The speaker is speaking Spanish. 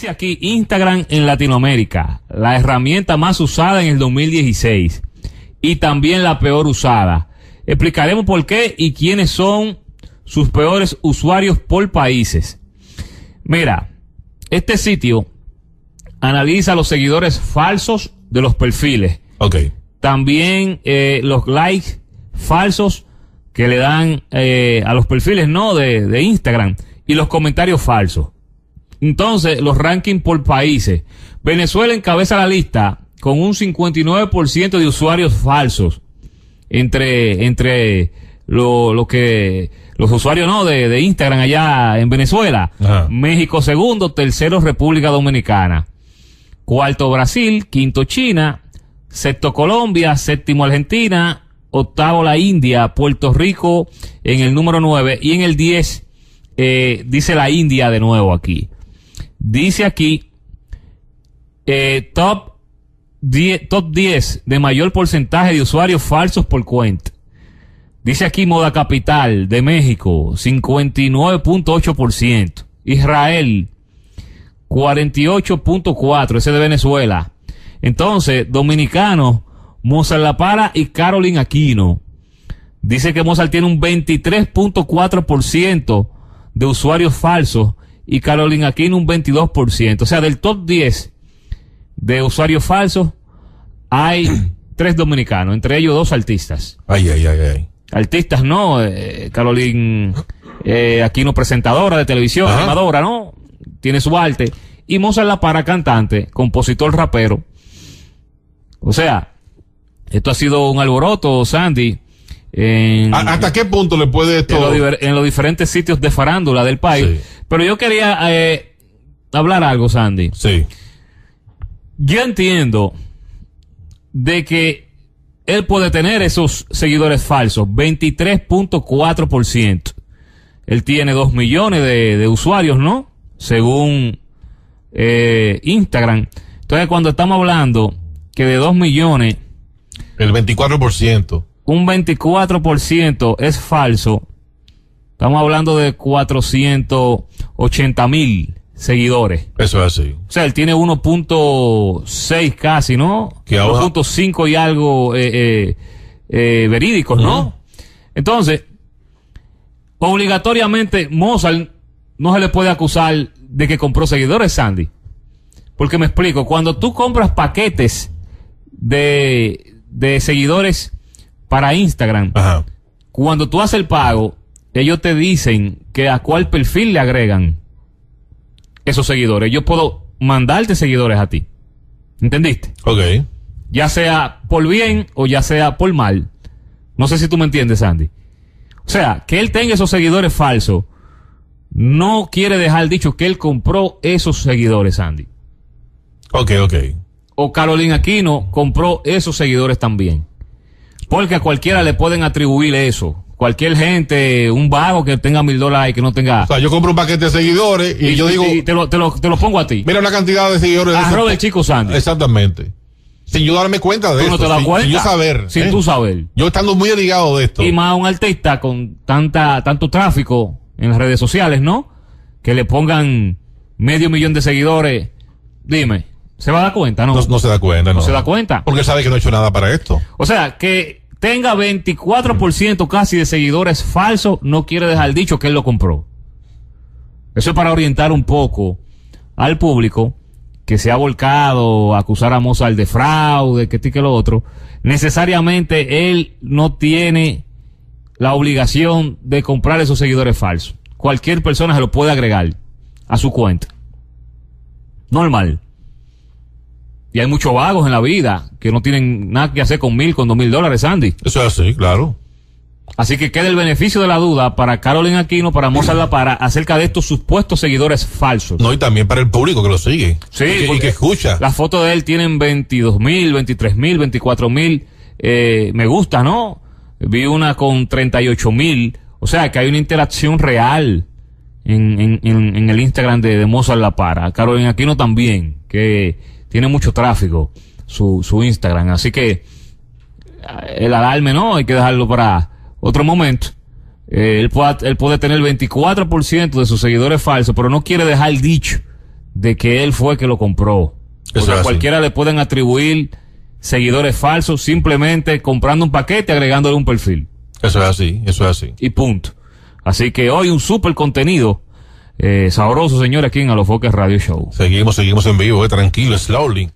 Dice aquí, Instagram en Latinoamérica, la herramienta más usada en el 2016 y también la peor usada. Explicaremos por qué y quiénes son sus peores usuarios por países. Mira, este sitio analiza los seguidores falsos de los perfiles. Ok. También los likes falsos que le dan a los perfiles, ¿no? De Instagram, y los comentarios falsos. Entonces, los rankings por países. Venezuela encabeza la lista con un 59% de usuarios falsos entre lo que los usuarios no de Instagram allá en Venezuela. Ajá. México segundo, tercero República Dominicana, cuarto Brasil, quinto China, sexto Colombia, séptimo Argentina, octavo la India, Puerto Rico en el número 9 y en el 10 dice la India de nuevo aquí. Dice aquí, top 10 de mayor porcentaje de usuarios falsos por cuenta. Dice aquí Moda Capital de México, 59.8%. Israel, 48.4%, ese de Venezuela. Entonces, dominicanos, Mozart La Para y Carolina Aquino. Dice que Mozart tiene un 23.4% de usuarios falsos y Carolina Aquino un 22%. O sea, del top 10 de usuarios falsos hay 3 dominicanos, entre ellos 2 artistas. Ay. Artistas, ¿no? Carolina Aquino, presentadora de televisión, ajá, animadora, ¿no? Tiene su arte. Y Mozart La Para, cantante, compositor, rapero. O sea, esto ha sido un alboroto, Sandy. ¿Hasta qué punto le puede esto? En los diferentes sitios de farándula del país. Sí. Pero yo quería hablar algo, Sandy. Sí. Yo entiendo de que él puede tener esos seguidores falsos, 23.4%. Él tiene 2 millones de usuarios, ¿no? Según Instagram. Entonces, cuando estamos hablando que de 2 millones... El 24%. Un 24% es falso. Estamos hablando de 480,000 seguidores. Eso es así. O sea, él tiene 1.6 casi, ¿no? 1.5 y algo verídicos, ¿no? Entonces, obligatoriamente Mozart no se le puede acusar de que compró seguidores, Sandy. Porque me explico, cuando tú compras paquetes de seguidores para Instagram, ajá, cuando tú haces el pago, ellos te dicen que a cuál perfil le agregan esos seguidores. Yo puedo mandarte seguidores a ti, ¿entendiste? Ok. Ya sea por bien o ya sea por mal. No sé si tú me entiendes, Sandy. O sea, que él tenga esos seguidores falsos no quiere dejar dicho que él compró esos seguidores, Sandy. Ok. O Carolina Aquino compró esos seguidores también. Porque a cualquiera le pueden atribuir eso. Cualquier gente, un vago que tenga $1,000 y que no tenga... O sea, yo compro un paquete de seguidores y yo digo... Y te lo pongo a ti. Mira la cantidad de seguidores... Arroba el chico Sandy. Exactamente. Sin yo darme cuenta de eso. Tú no te das cuenta. Sin yo saber. Sin tú saber. Yo estando muy ligado de esto. Y más un artista con tanto tráfico en las redes sociales, ¿no? Que le pongan 500,000 de seguidores. Dime. ¿Se va a dar cuenta? No. No se da cuenta, no. No se da cuenta. Porque sabe que no ha hecho nada para esto. O sea, que tenga 24% casi de seguidores falsos no quiere dejar dicho que él lo compró. Eso es para orientar un poco al público que se ha volcado a acusar a Mozart de fraude, que este que lo otro. Necesariamente él no tiene la obligación de comprar esos seguidores falsos. Cualquier persona se lo puede agregar a su cuenta. Normal. Y hay muchos vagos en la vida que no tienen nada que hacer con $1,000, con $2,000, Sandy. Eso es así, claro. Así que queda el beneficio de la duda para Carolina Aquino, para Mozart La Para, acerca de estos supuestos seguidores falsos. No, y también para el público que lo sigue. Sí, porque escucha. Las fotos de él tienen 22,000, 23,000, 24,000 me gusta, ¿no? Vi una con 38,000. O sea, que hay una interacción real en el Instagram de Mozart La Para. Carolina Aquino también, que... tiene mucho tráfico su Instagram. Así que el alarme no, hay que dejarlo para otro momento. Él puede tener 24% de sus seguidores falsos, pero no quiere dejar dicho de que él fue que lo compró. Porque a cualquiera le pueden atribuir seguidores falsos simplemente comprando un paquete, agregándole un perfil. Eso es así, eso es así. Y punto. Así que hoy un súper contenido sabroso, señores, aquí en Alofoke Radio Show. Seguimos en vivo, tranquilo, slowly.